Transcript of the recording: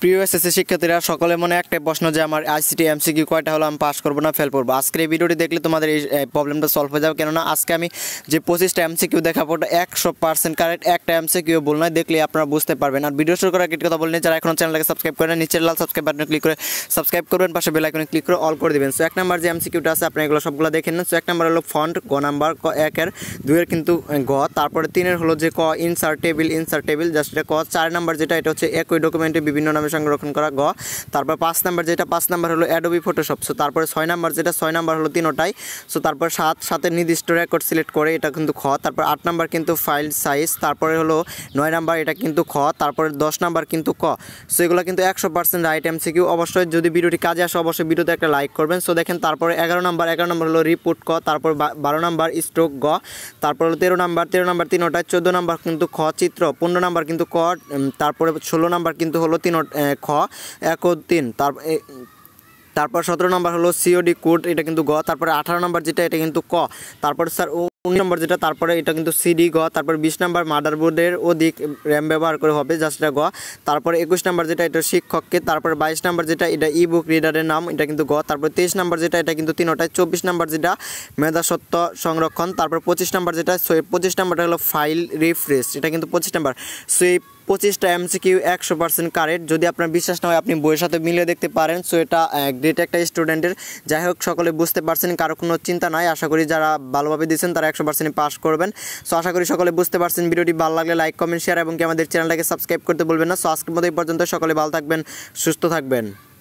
প্রিয় এসএসসি শিক্ষার্থীরা, সকলে মনে একটা প্রশ্ন যে আমার আইসিটি এমসিকিউ কয়টা হলো আমি পাস করবো না ফেল করবো। আজকের এই ভিডিওটি দেখলে তোমাদের এই প্রবলেমটা সলভ হয়ে যাবে, কেননা আজকে আমি যে 25টা এমসিকিউ দেখাবো ওটা 100% কারেক্ট, একটা এমসিকিউ ভুল নয়, দেখলে আপনারা বুঝতে পারবেন। আর ভিডিও শুরু করার কথা বলে নিয়ে যারা এখনো চ্যানেলটাকে সাবস্ক্রাইব করে না, নিচের লাল সাবস্ক্রাইব বাটনে ক্লিক করে সাবস্ক্রাইব করবেন, পাশে বেল আইকনে ক্লিক করে অল করে দেবেন। সো এক নাম্বার যে এমসিকিউটা আছে আপনারা এগুলো সবগুলো দেখে নেন। সো এক নাম্বার হলো ফন্ট, গ নাম্বার, ক একের দুইয়ের কিন্তু গ, তারপরে তিনের হলো যে ক ইনসার্টেবল জাস্ট এটা ক, চার নাম্বার যেটা এটা হচ্ছে একই ডকুমেন্টে বিভিন্ন নামে সংরক্ষণ করা গ, তারপর পাঁচ নাম্বার যেটা পাঁচ নাম্বার হলো অ্যাডোবি ফটোশপ, সো তারপরে ছয় নাম্বার যেটা ছয় নাম্বার হলো তিনোটাই, সো তারপর সাতের নির্দিষ্ট রেকর্ড সিলেক্ট করে এটা কিন্তু খ, তারপর আট নাম্বার কিন্তু ফাইল সাইজ, তারপরে হলো নয় নাম্বার এটা কিন্তু খ, তারপরে দশ নাম্বার কিন্তু ক। সো এগুলো কিন্তু 100% রাইট এমসিকিউ। অবশ্যই যদি ভিডিওটি কাজে আসে অবশ্যই ভিডিওতে একটা লাইক করবেন। সো দেখেন তারপরে এগারো নাম্বার হলো রিপোর্ট ক, তারপর 12 নাম্বার স্ট্রোক গ, তারপর হলো তেরো নাম্বার তিনোটাই, 14 নাম্বার কিন্তু খ চিত্র, 15 নাম্বার কিন্তু ক, তারপরে 16 নাম্বার কিন্তু হলো তিন খ এক ও তিন, তারপর 17 নাম্বার হলো সিওডি কোড এটা কিন্তু গ, তারপরে 18 নাম্বার যেটা এটা কিন্তু ক, তারপর স্যার 19 নম্বর যেটা তারপরে এটা কিন্তু সিডি গ, তারপর 20 নাম্বার মাদারবোর্ডের অধিক র্যাম ব্যবহার করে হবে জাস্ট এটা গ, তারপরে 21 নাম্বার যেটা এটা শিক্ষককে, তারপরে 22 নাম্বার যেটা এটা ইবুক রিডারের নাম এটা কিন্তু গ, তারপর 23 নাম্বার যেটা এটা কিন্তু তিনোটায়, 24 নাম্বার যেটা মেধাস্বত্ব সংরক্ষণ, তারপর 25 নাম্বার যেটা 25 নাম্বারটা হলো ফাইল রিফ্রেশ এটা কিন্তু 25 নাম্বার। সো এই 25টা এমসিকিউ 100% কারেক্ট, যদি আপনার বিশ্বাস না হয় আপনি বইয়ের সাথে মিলিয়ে দেখতে পারেন। সো এটা গ্রেট একটা স্টুডেন্টের। যাই হোক, সকলে বুঝতে পারছেন, কারো কোনো চিন্তা নাই, আশা করি যারা ভালোভাবে দিয়েছেন তারা 100% পাস করবেন। সো আশা করি সকলে বুঝতে পারছেন। ভিডিওটি ভালো লাগলে লাইক, কমেন্ট, শেয়ার এবং আমাদের চ্যানেলটাকে সাবস্ক্রাইব করতে বলবেন না। সো আজকের মতো এই পর্যন্ত, সকলে ভালো থাকবেন, সুস্থ থাকবেন।